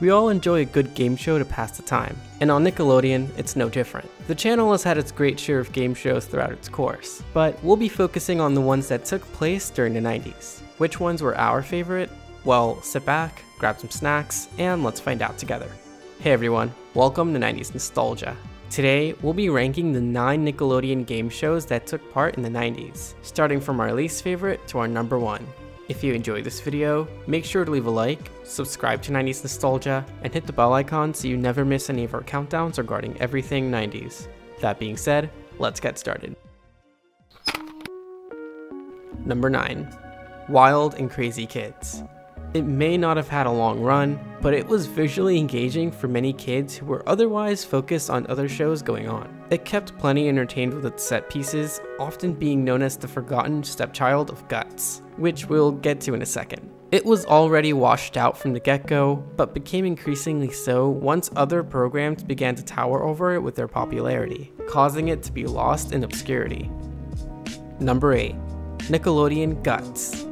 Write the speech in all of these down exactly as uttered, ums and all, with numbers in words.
We all enjoy a good game show to pass the time, and on Nickelodeon, it's no different. The channel has had its great share of game shows throughout its course, but we'll be focusing on the ones that took place during the nineties. Which ones were our favorite? Well, sit back, grab some snacks, and let's find out together. Hey everyone, welcome to nineties Nostalgia. Today, we'll be ranking the nine Nickelodeon game shows that took part in the nineties, starting from our least favorite to our number one. If you enjoyed this video, make sure to leave a like, subscribe to nineties Nostalgia, and hit the bell icon so you never miss any of our countdowns regarding everything nineties. That being said, let's get started. Number nine. Wild and Crazy Kids. It may not have had a long run, but it was visually engaging for many kids who were otherwise focused on other shows going on. It kept plenty entertained with its set pieces, often being known as the forgotten stepchild of Guts, which we'll get to in a second. It was already washed out from the get-go, but became increasingly so once other programs began to tower over it with their popularity, causing it to be lost in obscurity. Number eight. Nickelodeon Guts.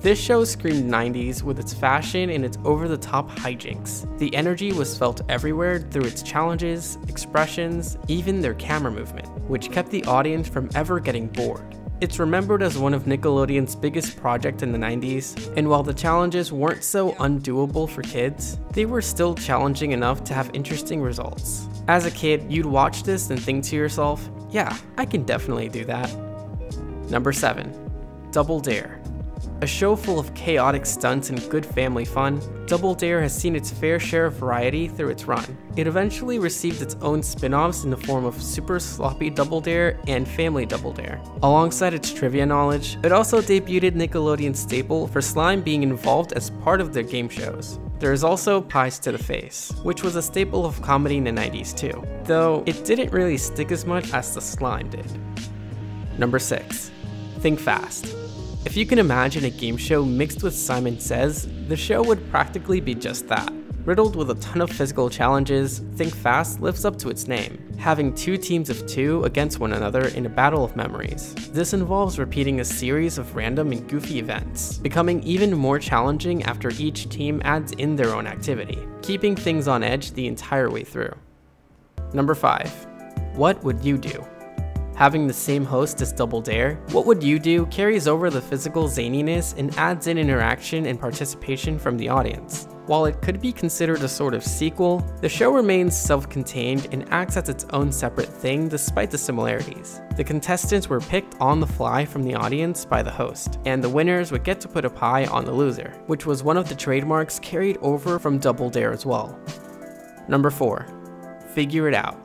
This show screamed nineties with its fashion and its over-the-top hijinks. The energy was felt everywhere through its challenges, expressions, even their camera movement, which kept the audience from ever getting bored. It's remembered as one of Nickelodeon's biggest projects in the nineties, and while the challenges weren't so undoable for kids, they were still challenging enough to have interesting results. As a kid, you'd watch this and think to yourself, yeah, I can definitely do that. Number seven. Double Dare. A show full of chaotic stunts and good family fun, Double Dare has seen its fair share of variety through its run. It eventually received its own spin-offs in the form of Super Sloppy Double Dare and Family Double Dare. Alongside its trivia knowledge, it also debuted Nickelodeon's staple for slime being involved as part of their game shows. There is also Pies to the Face, which was a staple of comedy in the nineties too, though it didn't really stick as much as the slime did. Number six. Think Fast. If you can imagine a game show mixed with Simon Says, the show would practically be just that. Riddled with a ton of physical challenges, Think Fast lives up to its name, having two teams of two against one another in a battle of memories. This involves repeating a series of random and goofy events, becoming even more challenging after each team adds in their own activity, keeping things on edge the entire way through. Number five. What Would You Do? Having the same host as Double Dare, What Would You Do carries over the physical zaniness and adds in interaction and participation from the audience. While it could be considered a sort of sequel, the show remains self-contained and acts as its own separate thing despite the similarities. The contestants were picked on the fly from the audience by the host, and the winners would get to put a pie on the loser, which was one of the trademarks carried over from Double Dare as well. Number four. Figure It Out.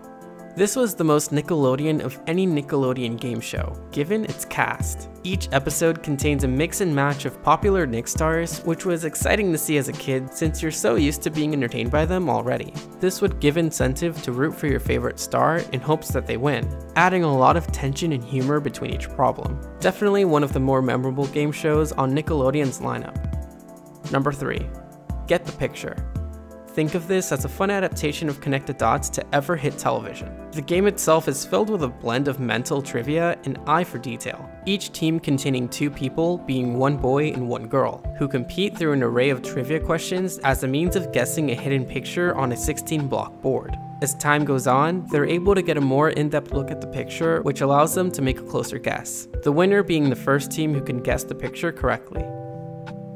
This was the most Nickelodeon of any Nickelodeon game show, given its cast. Each episode contains a mix and match of popular Nick stars, which was exciting to see as a kid since you're so used to being entertained by them already. This would give incentive to root for your favorite star in hopes that they win, adding a lot of tension and humor between each problem. Definitely one of the more memorable game shows on Nickelodeon's lineup. Number three. Get the Picture. Think of this as a fun adaptation of Connect the Dots to ever hit television. The game itself is filled with a blend of mental trivia and eye for detail, each team containing two people, being one boy and one girl, who compete through an array of trivia questions as a means of guessing a hidden picture on a sixteen block board. As time goes on, they're able to get a more in-depth look at the picture, which allows them to make a closer guess, the winner being the first team who can guess the picture correctly.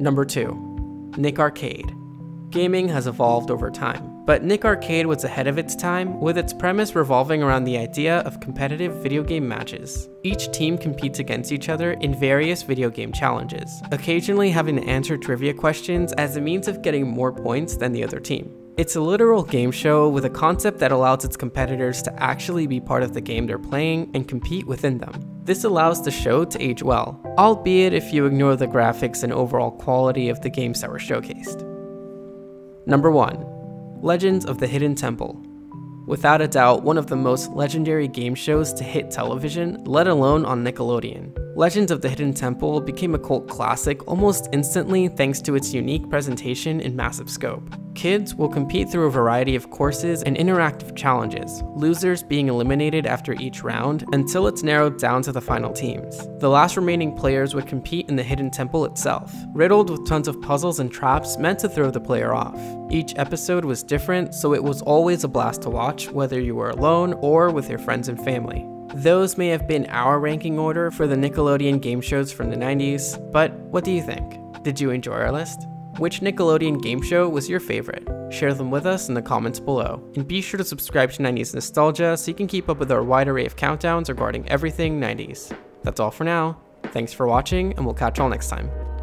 Number two. Nick Arcade. Gaming has evolved over time, but Nick Arcade was ahead of its time, with its premise revolving around the idea of competitive video game matches. Each team competes against each other in various video game challenges, occasionally having to answer trivia questions as a means of getting more points than the other team. It's a literal game show with a concept that allows its competitors to actually be part of the game they're playing and compete within them. This allows the show to age well, albeit if you ignore the graphics and overall quality of the games that were showcased. Number one. Legends of the Hidden Temple. Without a doubt, one of the most legendary game shows to hit television, let alone on Nickelodeon. Legends of the Hidden Temple became a cult classic almost instantly thanks to its unique presentation and massive scope. Kids will compete through a variety of courses and interactive challenges, losers being eliminated after each round until it's narrowed down to the final teams. The last remaining players would compete in the Hidden Temple itself, riddled with tons of puzzles and traps meant to throw the player off. Each episode was different, so it was always a blast to watch, whether you were alone or with your friends and family. Those may have been our ranking order for the Nickelodeon game shows from the nineties, but what do you think? Did you enjoy our list? Which Nickelodeon game show was your favorite? Share them with us in the comments below. And be sure to subscribe to nineties Nostalgia so you can keep up with our wide array of countdowns regarding everything nineties. That's all for now. Thanks for watching, and we'll catch y'all next time.